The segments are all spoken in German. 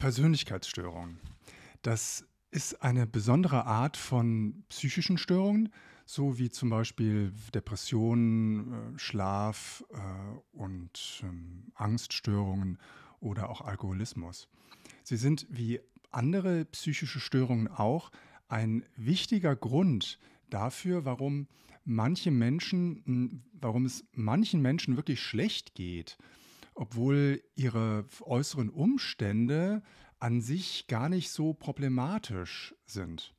Persönlichkeitsstörungen. Das ist eine besondere Art von psychischen Störungen, so wie zum Beispiel Depressionen, Schlaf und Angststörungen oder auch Alkoholismus. Sie sind wie andere psychische Störungen auch ein wichtiger Grund dafür, warum es manchen Menschen wirklich schlecht geht, obwohl ihre äußeren Umstände an sich gar nicht so problematisch sind.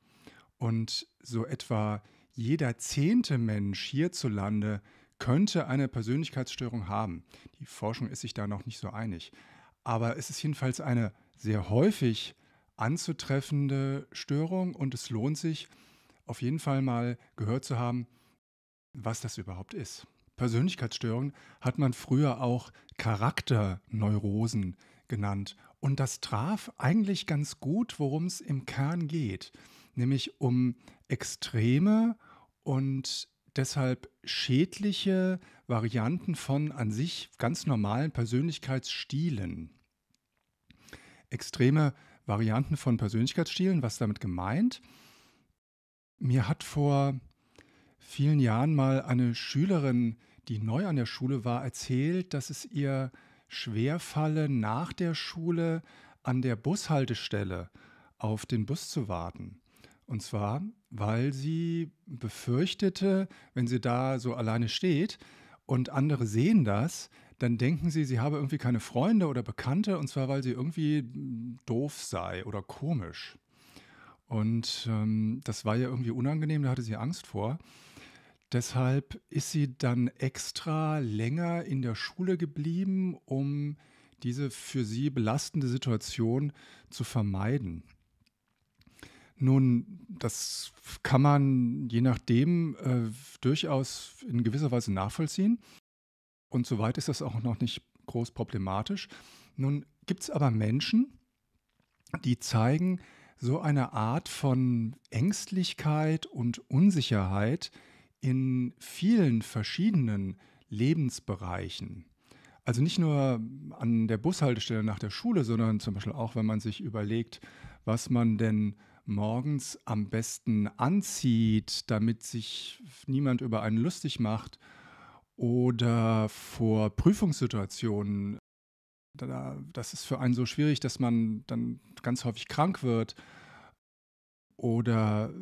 Und so etwa jeder 10. Mensch hierzulande könnte eine Persönlichkeitsstörung haben. Die Forschung ist sich da noch nicht so einig. Aber es ist jedenfalls eine sehr häufig anzutreffende Störung und es lohnt sich, auf jeden Fall mal gehört zu haben, was das überhaupt ist. Persönlichkeitsstörungen hat man früher auch Charakterneurosen genannt. Und das traf eigentlich ganz gut, worum es im Kern geht, nämlich um extreme und deshalb schädliche Varianten von an sich ganz normalen Persönlichkeitsstilen. Extreme Varianten von Persönlichkeitsstilen, was damit gemeint? Mir hat vor vielen Jahren mal eine Schülerin, die neu an der Schule war, erzählt, dass es ihr schwerfalle, nach der Schule an der Bushaltestelle auf den Bus zu warten. Und zwar, weil sie befürchtete, wenn sie da so alleine steht und andere sehen das, dann denken sie, sie habe irgendwie keine Freunde oder Bekannte, und zwar, weil sie irgendwie doof sei oder komisch. Und das war ja irgendwie unangenehm, da hatte sie Angst vor. Deshalb ist sie dann extra länger in der Schule geblieben, um diese für sie belastende Situation zu vermeiden. Nun, das kann man je nachdem durchaus in gewisser Weise nachvollziehen. Und soweit ist das auch noch nicht groß problematisch. Nun gibt es aber Menschen, die zeigen so eine Art von Ängstlichkeit und Unsicherheit in vielen verschiedenen Lebensbereichen. Also nicht nur an der Bushaltestelle nach der Schule, sondern zum Beispiel auch, wenn man sich überlegt, was man denn morgens am besten anzieht, damit sich niemand über einen lustig macht, oder vor Prüfungssituationen. Das ist für einen so schwierig, dass man dann ganz häufig krank wird. Oder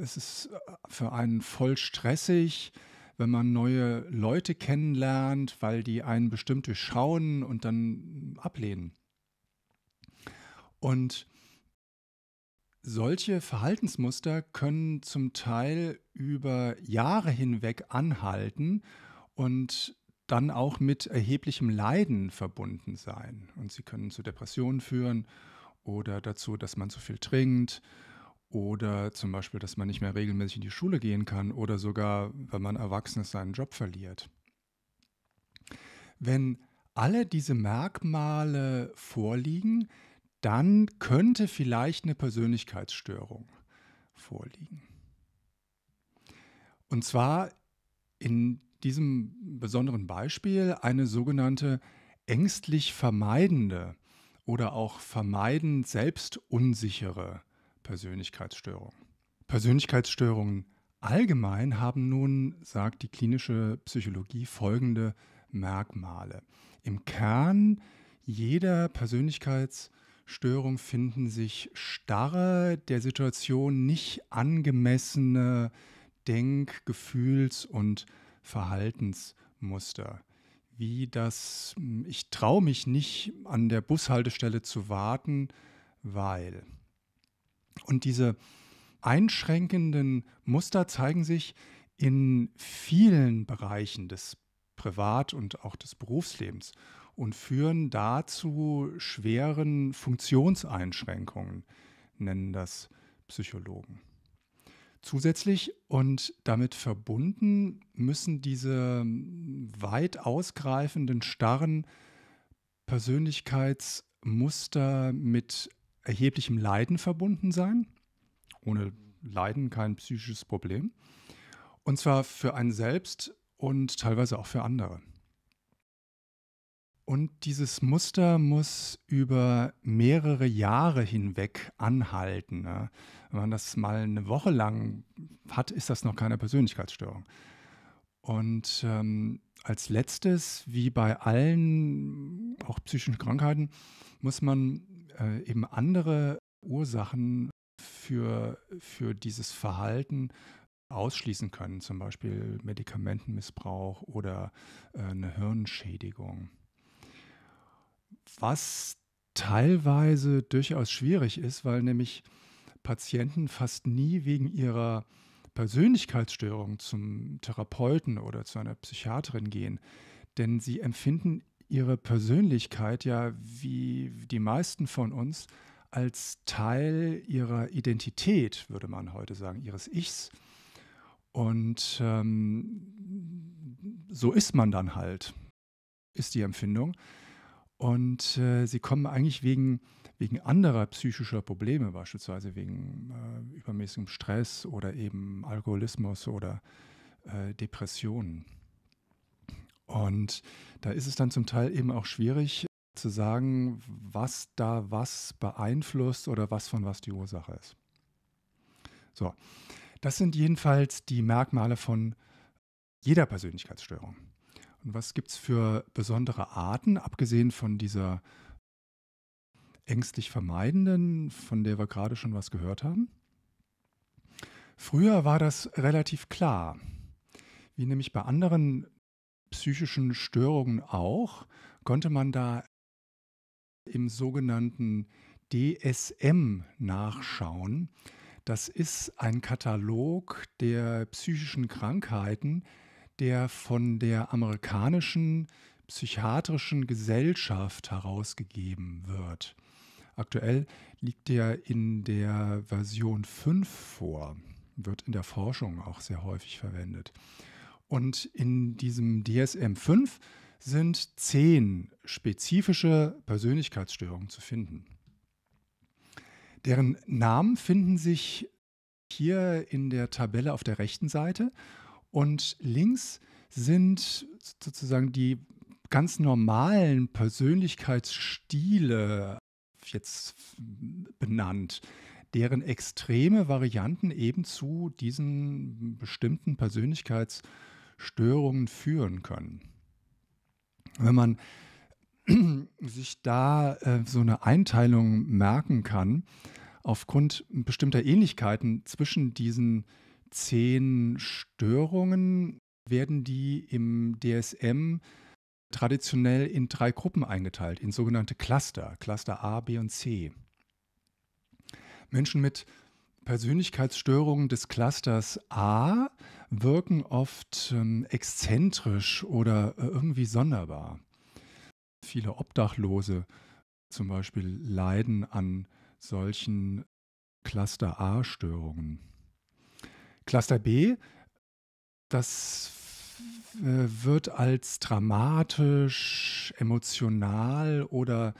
es ist für einen voll stressig, wenn man neue Leute kennenlernt, weil die einen bestimmt durchschauen und dann ablehnen. Und solche Verhaltensmuster können zum Teil über Jahre hinweg anhalten und dann auch mit erheblichem Leiden verbunden sein. Und sie können zu Depressionen führen oder dazu, dass man zu viel trinkt oder zum Beispiel, dass man nicht mehr regelmäßig in die Schule gehen kann oder sogar, wenn man erwachsen ist, seinen Job verliert. Wenn alle diese Merkmale vorliegen, dann könnte vielleicht eine Persönlichkeitsstörung vorliegen. Und zwar in diesem besonderen Beispiel eine sogenannte ängstlich vermeidende oder auch vermeidend selbstunsichere Persönlichkeitsstörung. Persönlichkeitsstörungen allgemein haben nun, sagt die klinische Psychologie, folgende Merkmale. Im Kern jeder Persönlichkeitsstörung finden sich starre, der Situation nicht angemessene Denk-, Gefühls- und Verhaltensmuster, wie das „ich traue mich nicht an der Bushaltestelle zu warten, weil“. Und diese einschränkenden Muster zeigen sich in vielen Bereichen des Privat- und auch des Berufslebens und führen dazu schweren Funktionseinschränkungen, nennen das Psychologen. Zusätzlich und damit verbunden müssen diese weit ausgreifenden, starren Persönlichkeitsmuster mit erheblichem Leiden verbunden sein. Ohne Leiden kein psychisches Problem. Und zwar für einen selbst und teilweise auch für andere. Und dieses Muster muss über mehrere Jahre hinweg anhalten, ne? Wenn man das mal eine Woche lang hat, ist das noch keine Persönlichkeitsstörung. Und als letztes, wie bei allen, auch psychischen Krankheiten, muss man eben andere Ursachen für dieses Verhalten ausschließen können, zum Beispiel Medikamentenmissbrauch oder eine Hirnschädigung. Was teilweise durchaus schwierig ist, weil nämlich Patienten fast nie wegen ihrer Persönlichkeitsstörung zum Therapeuten oder zu einer Psychiaterin gehen. Denn sie empfinden ihre Persönlichkeit ja, wie die meisten von uns, als Teil ihrer Identität, würde man heute sagen, ihres Ichs. Und so ist man dann halt, ist die Empfindung. Und sie kommen eigentlich wegen anderer psychischer Probleme, beispielsweise wegen übermäßigem Stress oder eben Alkoholismus oder Depressionen. Und da ist es dann zum Teil eben auch schwierig zu sagen, was da was beeinflusst oder was von was die Ursache ist. So, das sind jedenfalls die Merkmale von jeder Persönlichkeitsstörung. Und was gibt es für besondere Arten, abgesehen von dieser ängstlich vermeidenden, von der wir gerade schon was gehört haben? Früher war das relativ klar, wie nämlich bei anderen psychischen Störungen auch, konnte man da im sogenannten DSM nachschauen. Das ist ein Katalog der psychischen Krankheiten, der von der amerikanischen psychiatrischen Gesellschaft herausgegeben wird. Aktuell liegt der in der Version 5 vor, wird in der Forschung auch sehr häufig verwendet. Und in diesem DSM-5 sind 10 spezifische Persönlichkeitsstörungen zu finden. Deren Namen finden sich hier in der Tabelle auf der rechten Seite. Und links sind sozusagen die ganz normalen Persönlichkeitsstile jetzt benannt, deren extreme Varianten eben zu diesen bestimmten Persönlichkeitsstörungen führen können. Wenn man sich da so eine Einteilung merken kann, aufgrund bestimmter Ähnlichkeiten zwischen diesen 10 Störungen, werden die im DSM traditionell in 3 Gruppen eingeteilt, in sogenannte Cluster, Cluster A, B und C. Menschen mit Persönlichkeitsstörungen des Clusters A wirken oft exzentrisch oder irgendwie sonderbar. Viele Obdachlose zum Beispiel leiden an solchen Cluster A-Störungen. Cluster B, das wird als dramatisch, emotional oder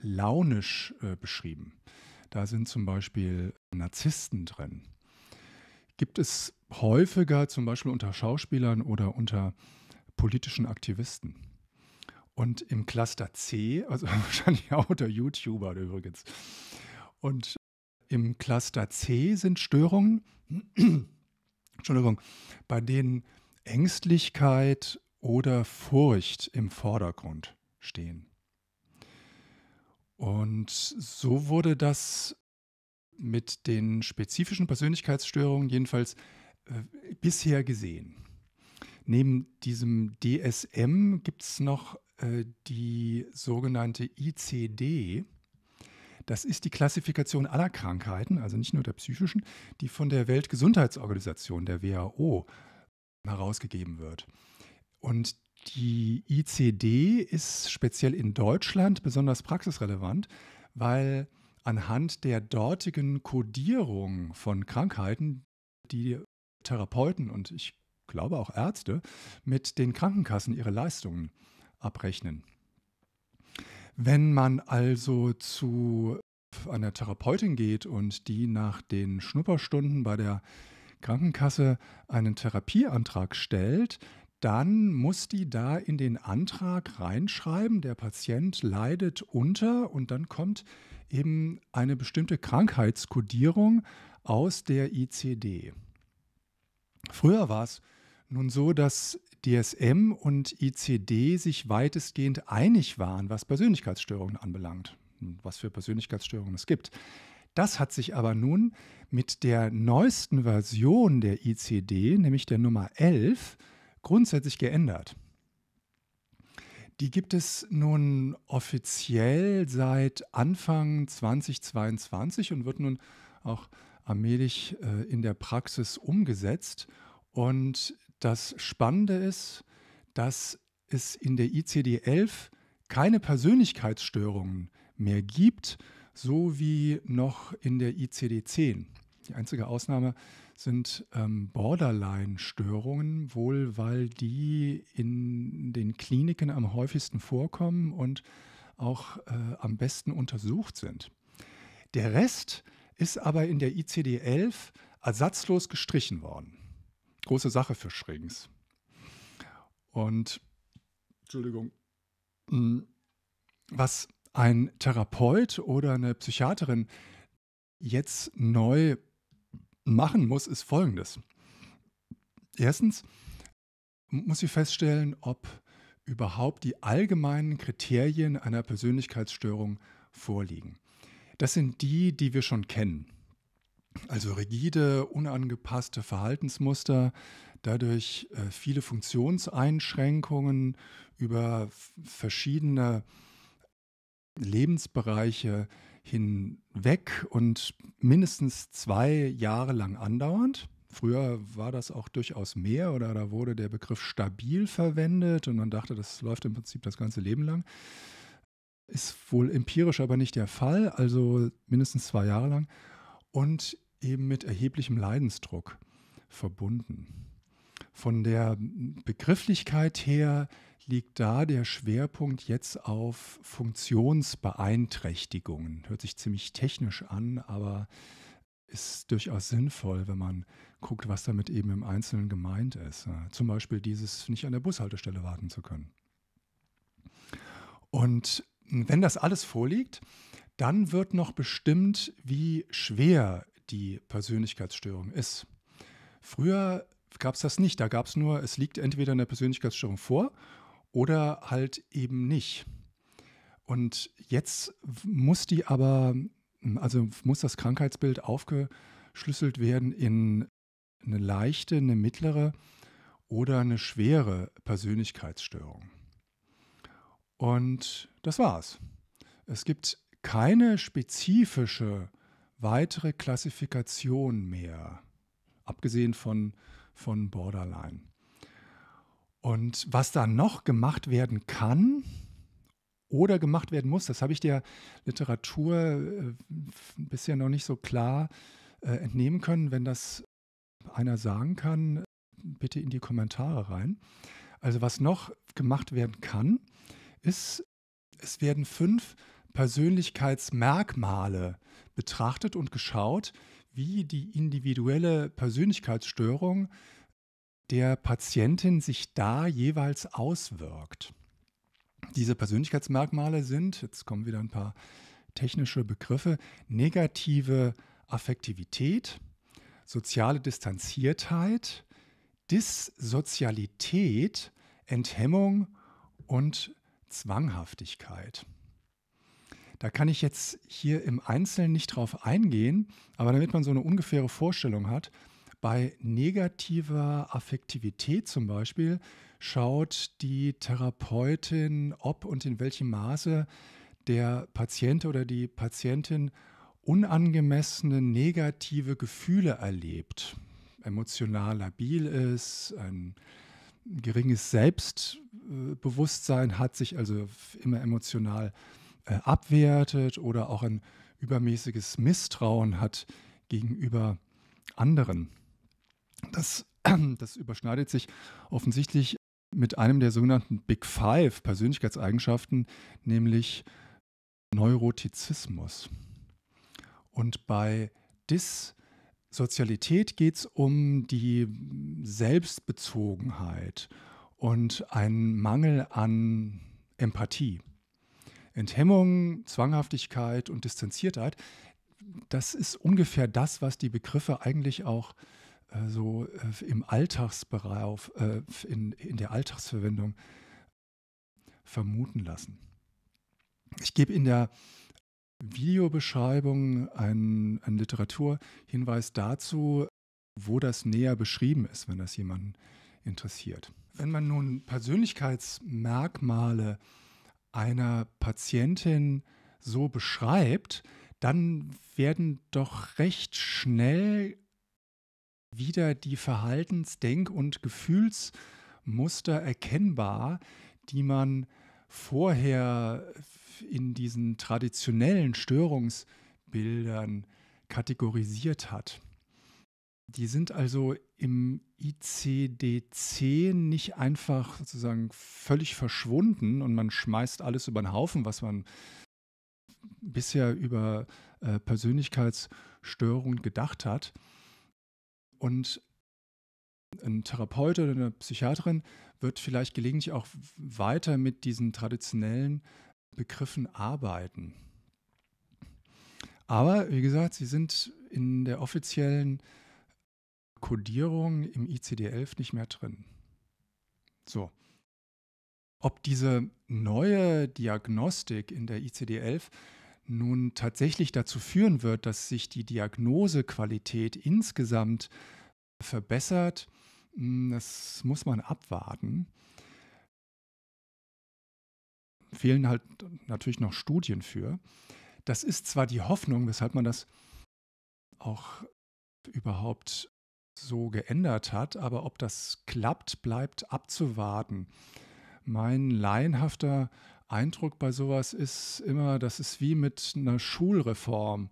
launisch beschrieben. Da sind zum Beispiel Narzissten drin. Gibt es häufiger zum Beispiel unter Schauspielern oder unter politischen Aktivisten. Und im Cluster C, also wahrscheinlich auch unter YouTubern übrigens. Und im Cluster C sind Störungen, Entschuldigung, bei denen Ängstlichkeit oder Furcht im Vordergrund stehen. Und so wurde das mit den spezifischen Persönlichkeitsstörungen jedenfalls bisher gesehen. Neben diesem DSM gibt es noch die sogenannte ICD. Das ist die Klassifikation aller Krankheiten, also nicht nur der psychischen, die von der Weltgesundheitsorganisation, der WHO, herausgegeben wird. Und die ICD ist speziell in Deutschland besonders praxisrelevant, weil anhand der dortigen Kodierung von Krankheiten, die Therapeuten und ich glaube auch Ärzte mit den Krankenkassen ihre Leistungen abrechnen. Wenn man also zu einer Therapeutin geht und die nach den Schnupperstunden bei der Krankenkasse einen Therapieantrag stellt, dann muss die da in den Antrag reinschreiben, der Patient leidet unter, und dann kommt eben eine bestimmte Krankheitskodierung aus der ICD. Früher war es nun so, dass DSM und ICD sich weitestgehend einig waren, was Persönlichkeitsstörungen anbelangt, was für Persönlichkeitsstörungen es gibt. Das hat sich aber nun mit der neuesten Version der ICD, nämlich der Nummer 11, grundsätzlich geändert. Die gibt es nun offiziell seit Anfang 2022 und wird nun auch allmählich in der Praxis umgesetzt. Und das Spannende ist, dass es in der ICD-11 keine Persönlichkeitsstörungen mehr gibt, so wie noch in der ICD-10. Die einzige Ausnahme sind Borderline-Störungen, wohl weil die in den Kliniken am häufigsten vorkommen und auch am besten untersucht sind. Der Rest ist aber in der ICD-11 ersatzlos gestrichen worden. Große Sache für Schrings. Und, Entschuldigung, was ein Therapeut oder eine Psychiaterin jetzt neu machen muss, ist Folgendes. Erstens muss sie feststellen, ob überhaupt die allgemeinen Kriterien einer Persönlichkeitsstörung vorliegen. Das sind die, die wir schon kennen. Also rigide, unangepasste Verhaltensmuster, dadurch viele Funktionseinschränkungen über verschiedene Lebensbereiche hinweg und mindestens 2 Jahre lang andauernd. Früher war das auch durchaus mehr, oder da wurde der Begriff stabil verwendet und man dachte, das läuft im Prinzip das ganze Leben lang. Ist wohl empirisch aber nicht der Fall, also mindestens 2 Jahre lang und eben mit erheblichem Leidensdruck verbunden. Von der Begrifflichkeit her liegt da der Schwerpunkt jetzt auf Funktionsbeeinträchtigungen. Hört sich ziemlich technisch an, aber ist durchaus sinnvoll, wenn man guckt, was damit eben im Einzelnen gemeint ist. Zum Beispiel dieses, nicht an der Bushaltestelle warten zu können. Und wenn das alles vorliegt, dann wird noch bestimmt, wie schwer die Persönlichkeitsstörung ist. Früher gab es das nicht, da gab es nur, es liegt entweder eine Persönlichkeitsstörung vor oder halt eben nicht. Und jetzt muss die aber, also muss das Krankheitsbild aufgeschlüsselt werden in eine leichte, eine mittlere oder eine schwere Persönlichkeitsstörung. Und das war's. Es gibt keine spezifische weitere Klassifikation mehr, abgesehen von Borderline. Und was da noch gemacht werden kann oder gemacht werden muss, das habe ich der Literatur bisher noch nicht so klar entnehmen können. Wenn das einer sagen kann, bitte in die Kommentare rein. Also was noch gemacht werden kann, ist, es werden 5 Persönlichkeitsmerkmale betrachtet und geschaut, wie die individuelle Persönlichkeitsstörung der Patientin sich da jeweils auswirkt. Diese Persönlichkeitsmerkmale sind, jetzt kommen wieder ein paar technische Begriffe, negative Affektivität, soziale Distanziertheit, Dissozialität, Enthemmung und Zwanghaftigkeit. Da kann ich jetzt hier im Einzelnen nicht drauf eingehen, aber damit man so eine ungefähre Vorstellung hat, bei negativer Affektivität zum Beispiel schaut die Therapeutin, ob und in welchem Maße der Patient oder die Patientin unangemessene negative Gefühle erlebt, emotional labil ist, ein geringes Selbstbewusstsein hat, sich also immer emotional abwertet oder auch ein übermäßiges Misstrauen hat gegenüber anderen. Das überschneidet sich offensichtlich mit einem der sogenannten Big Five Persönlichkeitseigenschaften, nämlich Neurotizismus. Und bei Dissozialität geht es um die Selbstbezogenheit und einen Mangel an Empathie. Enthemmung, Zwanghaftigkeit und Distanziertheit, das ist ungefähr das, was die Begriffe eigentlich auch so im Alltagsbereich, in der Alltagsverwendung vermuten lassen. Ich gebe in der Videobeschreibung einen Literaturhinweis dazu, wo das näher beschrieben ist, wenn das jemanden interessiert. Wenn man nun Persönlichkeitsmerkmale einer Patientin so beschreibt, dann werden doch recht schnell wieder die Verhaltens-, Denk- und Gefühlsmuster erkennbar, die man vorher in diesen traditionellen Störungsbildern kategorisiert hat. Die sind also im ICD-10 nicht einfach sozusagen völlig verschwunden und man schmeißt alles über den Haufen, was man bisher über Persönlichkeitsstörungen gedacht hat. Und ein Therapeut oder eine Psychiaterin wird vielleicht gelegentlich auch weiter mit diesen traditionellen Begriffen arbeiten. Aber wie gesagt, sie sind in der offiziellen Kodierung im ICD-11 nicht mehr drin. So. Ob diese neue Diagnostik in der ICD-11 nun tatsächlich dazu führen wird, dass sich die Diagnosequalität insgesamt verbessert, das muss man abwarten. Fehlen halt natürlich noch Studien für. Das ist zwar die Hoffnung, weshalb man das auch überhaupt so geändert hat, aber ob das klappt, bleibt abzuwarten. Mein laienhafter Eindruck bei sowas ist immer, das ist wie mit einer Schulreform.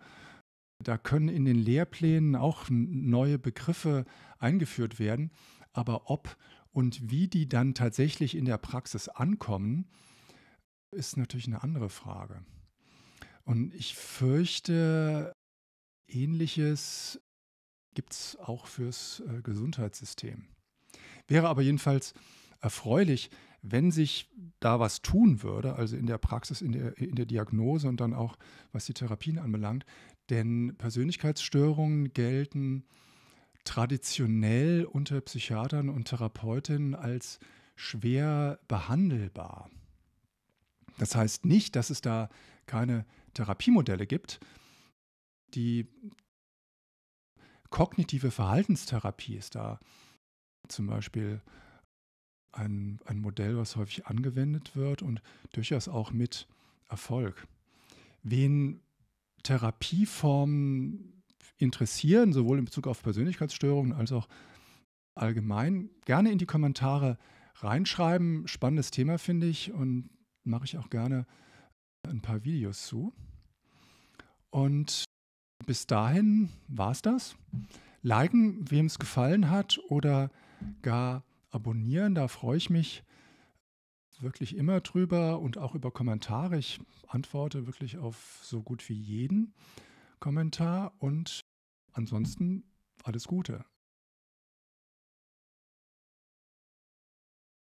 Da können in den Lehrplänen auch neue Begriffe eingeführt werden, aber ob und wie die dann tatsächlich in der Praxis ankommen, ist natürlich eine andere Frage. Und ich fürchte, Ähnliches gibt es auch fürs Gesundheitssystem. Wäre aber jedenfalls erfreulich, wenn sich da was tun würde, also in der Praxis, in der Diagnose und dann auch, was die Therapien anbelangt. Denn Persönlichkeitsstörungen gelten traditionell unter Psychiatern und Therapeutinnen als schwer behandelbar. Das heißt nicht, dass es da keine Therapiemodelle gibt. Die kognitive Verhaltenstherapie ist da zum Beispiel ein Modell, was häufig angewendet wird und durchaus auch mit Erfolg. Wen Therapieformen interessieren, sowohl in Bezug auf Persönlichkeitsstörungen als auch allgemein, gerne in die Kommentare reinschreiben. Spannendes Thema, finde ich, und mache ich auch gerne ein paar Videos zu. Und bis dahin war es das. Liken, wem es gefallen hat, oder gar abonnieren, da freue ich mich wirklich immer drüber und auch über Kommentare. Ich antworte wirklich auf so gut wie jeden Kommentar und ansonsten alles Gute.